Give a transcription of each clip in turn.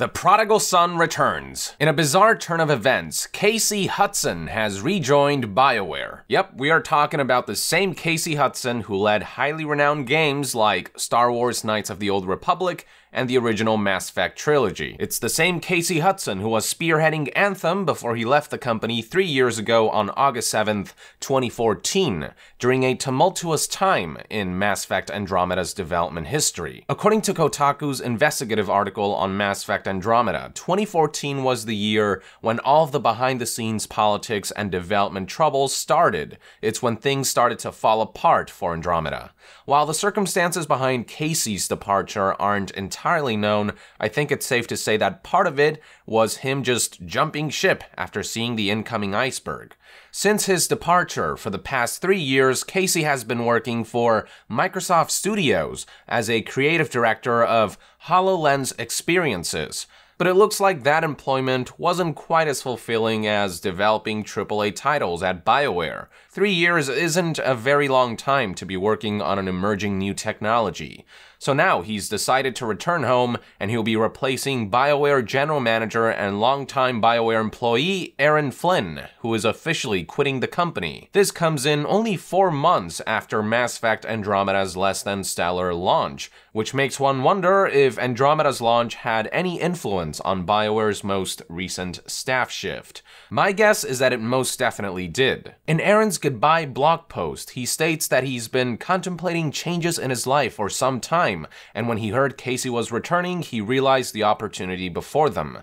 The prodigal son returns. In a bizarre turn of events, Casey Hudson has rejoined BioWare. Yep, we are talking about the same Casey Hudson who led highly renowned games like Star Wars Knights of the Old Republic and the original Mass Effect trilogy. It's the same Casey Hudson who was spearheading Anthem before he left the company 3 years ago on August 7th, 2014, during a tumultuous time in Mass Effect Andromeda's development history. According to Kotaku's investigative article on Mass Effect Andromeda, 2014 was the year when all of the behind-the-scenes politics and development troubles started. It's when things started to fall apart for Andromeda. While the circumstances behind Casey's departure aren't entirely known, I think it's safe to say that part of it was him just jumping ship after seeing the incoming iceberg. Since his departure, for the past 3 years, Casey has been working for Microsoft Studios as a creative director of HoloLens experiences. But it looks like that employment wasn't quite as fulfilling as developing AAA titles at BioWare. 3 years isn't a very long time to be working on an emerging new technology. So now he's decided to return home, and he'll be replacing BioWare General Manager and longtime BioWare employee Aaron Flynn, who is officially quitting the company. This comes in only 4 months after Mass Effect Andromeda's less than stellar launch, which makes one wonder if Andromeda's launch had any influence on BioWare's most recent staff shift. My guess is that it most definitely did. In Aaron's goodbye blog post, he states that he's been contemplating changes in his life for some time, and when he heard Casey was returning, he realized the opportunity before them.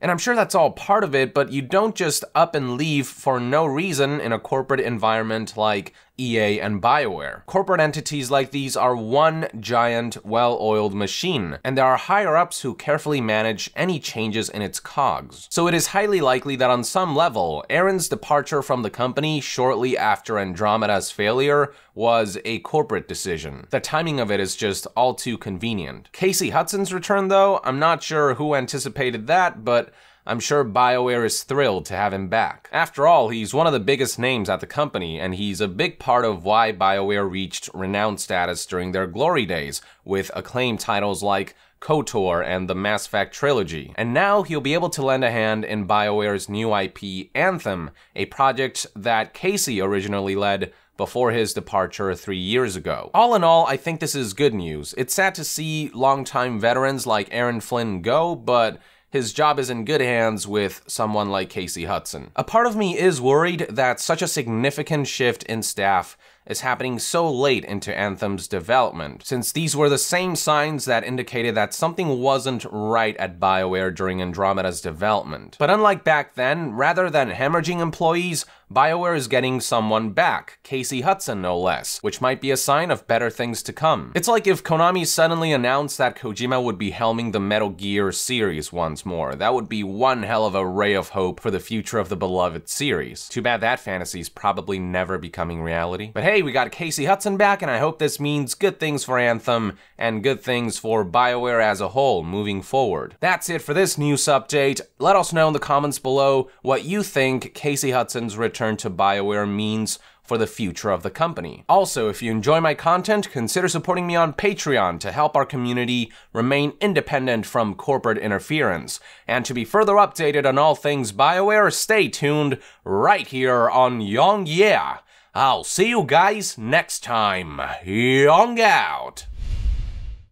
And I'm sure that's all part of it, but you don't just up and leave for no reason in a corporate environment like EA and BioWare. Corporate entities like these are one giant, well-oiled machine, and there are higher-ups who carefully manage any changes in its cogs. So it is highly likely that on some level, Aaron's departure from the company shortly after Andromeda's failure was a corporate decision. The timing of it is just all too convenient. Casey Hudson's return, though, I'm not sure who anticipated that, but I'm sure BioWare is thrilled to have him back. After all, he's one of the biggest names at the company, and he's a big part of why BioWare reached renowned status during their glory days, with acclaimed titles like KOTOR and the Mass Effect trilogy. And now he'll be able to lend a hand in BioWare's new IP, Anthem, a project that Casey originally led before his departure 3 years ago. All in all, I think this is good news. It's sad to see longtime veterans like Aaron Flynn go, but his job is in good hands with someone like Casey Hudson. A part of me is worried that such a significant shift in staff is happening so late into Anthem's development, since these were the same signs that indicated that something wasn't right at BioWare during Andromeda's development. But unlike back then, rather than hemorrhaging employees, BioWare is getting someone back, Casey Hudson no less, which might be a sign of better things to come. It's like if Konami suddenly announced that Kojima would be helming the Metal Gear series once more. That would be one hell of a ray of hope for the future of the beloved series. Too bad that fantasy's probably never becoming reality. But hey, we got Casey Hudson back, and I hope this means good things for Anthem and good things for BioWare as a whole moving forward. That's it for this news update. Let us know in the comments below what you think Casey Hudson's return to BioWare means for the future of the company. Also, if you enjoy my content, consider supporting me on Patreon to help our community remain independent from corporate interference. And to be further updated on all things BioWare, stay tuned right here on YongYea. I'll see you guys next time. Yong out!